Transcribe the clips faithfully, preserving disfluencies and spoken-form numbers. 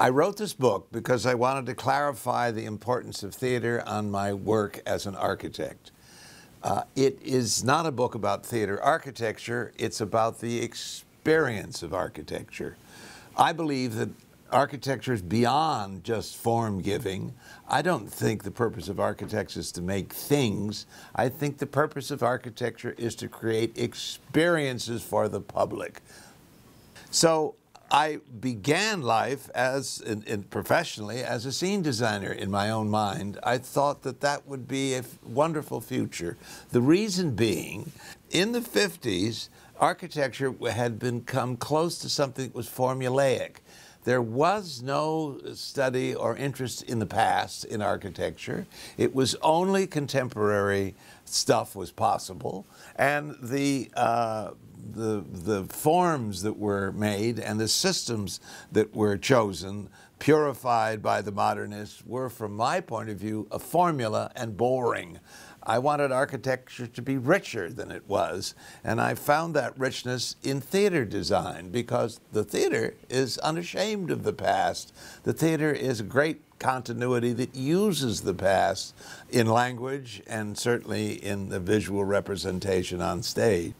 I wrote this book because I wanted to clarify the importance of theater on my work as an architect. Uh, it is not a book about theater architecture, it's about the experience of architecture. I believe that architecture is beyond just form giving. I don't think the purpose of architects is to make things. I think the purpose of architecture is to create experiences for the public. So I began life as, in, in professionally, as a scene designer in my own mind. I thought that that would be a wonderful future. The reason being, in the fifties, architecture had become close to something that was formulaic. There was no study or interest in the past in architecture. It was only contemporary stuff was possible, and the uh, the the forms that were made and the systems that were chosen, purified by the modernists, were, from my point of view, a formula and boring. I wanted architecture to be richer than it was, and I found that richness in theater design, because the theater is unashamed of the past. The theater is a great continuity that uses the past in language and certainly in the visual representation on stage.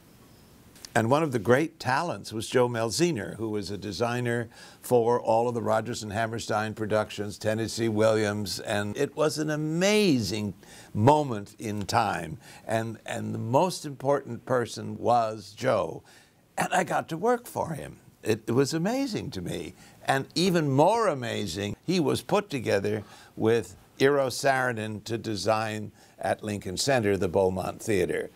And one of the great talents was Jo Mielziner, who was a designer for all of the Rodgers and Hammerstein productions, Tennessee Williams, and it was an amazing moment in time. And, and the most important person was Jo, and I got to work for him. It, it was amazing to me. And even more amazing, he was put together with Eero Saarinen to design at Lincoln Center, the Beaumont Theater.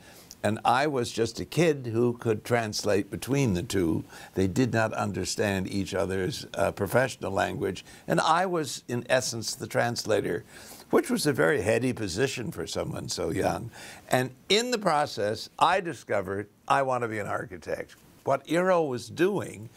And I was just a kid who could translate between the two. They did not understand each other's uh, professional language, and I was, in essence, the translator, which was a very heady position for someone so young. And in the process, I discovered I want to be an architect. What Eero was doing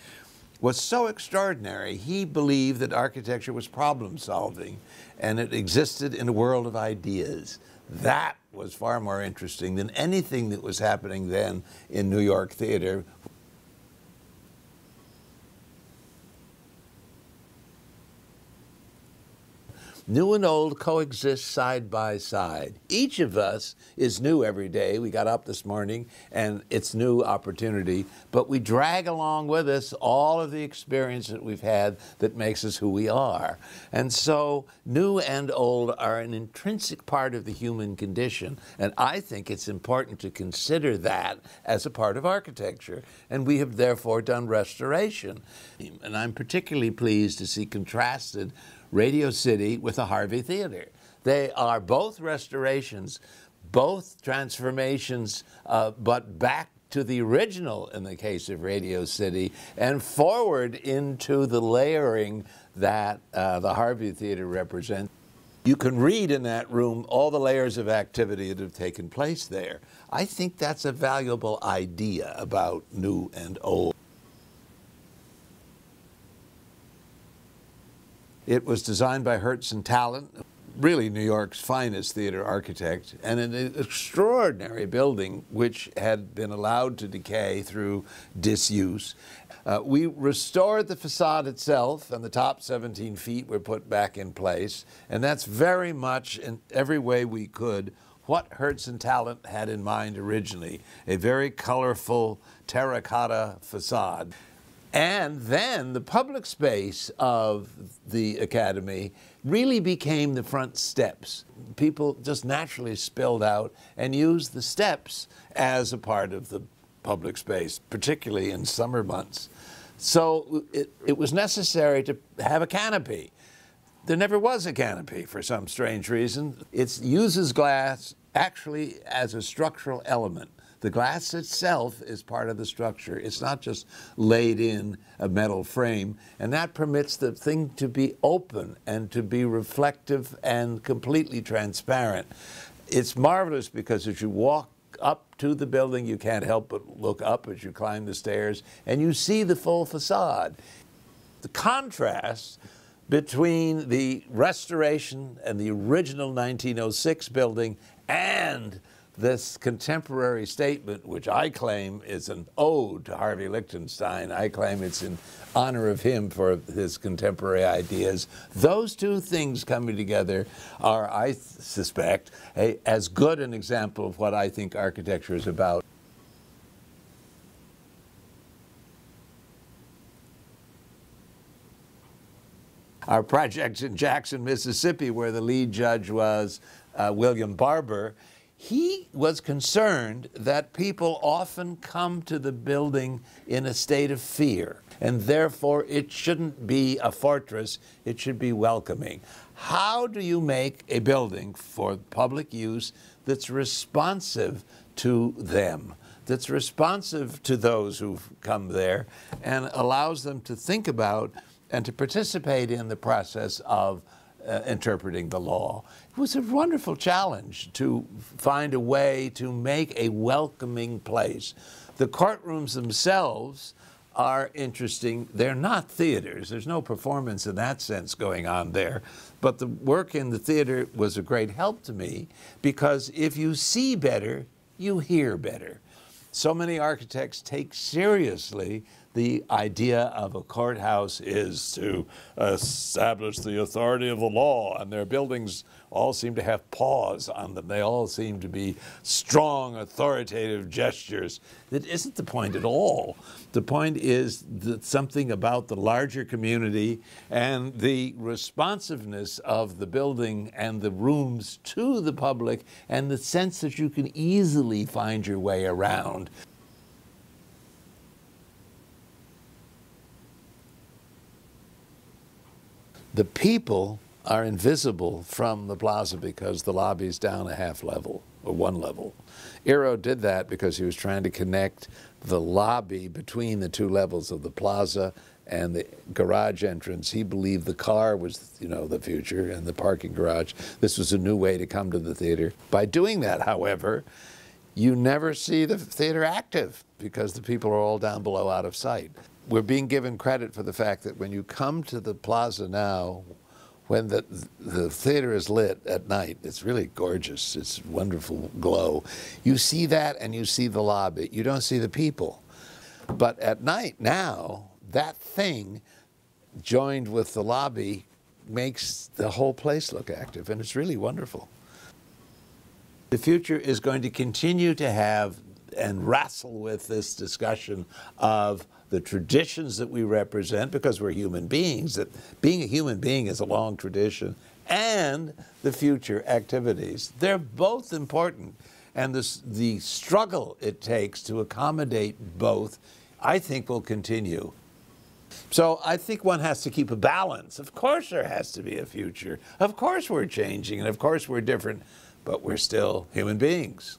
was so extraordinary. He believed that architecture was problem solving, and it existed in a world of ideas. That was far more interesting than anything that was happening then in New York theater. New and old coexist side by side. Each of us is new every day. We got up this morning and it's new opportunity, but we drag along with us all of the experience that we've had that makes us who we are. And so new and old are an intrinsic part of the human condition, and I think it's important to consider that as a part of architecture, and we have therefore done restoration. And I'm particularly pleased to see contrasted Radio City with the Harvey Theater. They are both restorations, both transformations, uh, but back to the original in the case of Radio City and forward into the layering that uh, the Harvey Theater represents. You can read in that room all the layers of activity that have taken place there. I think that's a valuable idea about new and old. It was designed by Hertz and Talent, really New York's finest theater architect, and an extraordinary building which had been allowed to decay through disuse. Uh, we restored the facade itself, and the top seventeen feet were put back in place, and that's very much in every way we could what Hertz and Talent had in mind originally, a very colorful terracotta facade. And then the public space of the Academy really became the front steps. People just naturally spilled out and used the steps as a part of the public space, particularly in summer months. So it, it was necessary to have a canopy. There never was a canopy for some strange reason. It uses glass actually as a structural element. The glass itself is part of the structure. It's not just laid in a metal frame, and that permits the thing to be open and to be reflective and completely transparent. It's marvelous because as you walk up to the building, you can't help but look up as you climb the stairs, and you see the full facade. The contrast between the restoration and the original nineteen oh six building and this contemporary statement, which I claim is an ode to Harvey Lichtenstein, I claim it's in honor of him for his contemporary ideas. Those two things coming together are, I suspect, a, as good an example of what I think architecture is about. Our project in Jackson, Mississippi, where the lead judge was uh, William Barber, he was concerned that people often come to the building in a state of fear, and therefore it shouldn't be a fortress, it should be welcoming. How do you make a building for public use that's responsive to them, that's responsive to those who've come there, and allows them to think about and to participate in the process of uh, interpreting the law? It was a wonderful challenge to find a way to make a welcoming place. The courtrooms themselves are interesting. They're not theaters. There's no performance in that sense going on there. But the work in the theater was a great help to me, because if you see better, you hear better. So many architects take seriously the idea of a courthouse is to establish the authority of the law, and their buildings all seem to have paws on them. They all seem to be strong, authoritative gestures. That isn't the point at all. The point is that something about the larger community and the responsiveness of the building and the rooms to the public, and the sense that you can easily find your way around. The people are invisible from the plaza because the lobby's down a half level or one level. Eero did that because he was trying to connect the lobby between the two levels of the plaza and the garage entrance. He believed the car was, you know, the future, and the parking garage. This was a new way to come to the theater. By doing that, however, you never see the theater active because the people are all down below out of sight. We're being given credit for the fact that when you come to the plaza now, when the, the theater is lit at night, it's really gorgeous, it's a wonderful glow. You see that and you see the lobby, you don't see the people. But at night now, that thing joined with the lobby makes the whole place look active, and it's really wonderful. The future is going to continue to have and wrestle with this discussion of the traditions that we represent, because we're human beings, that being a human being is a long tradition, and the future activities. They're both important, and this, the struggle it takes to accommodate both, I think, will continue. So I think one has to keep a balance. Of course there has to be a future. Of course we're changing, and of course we're different, but we're still human beings.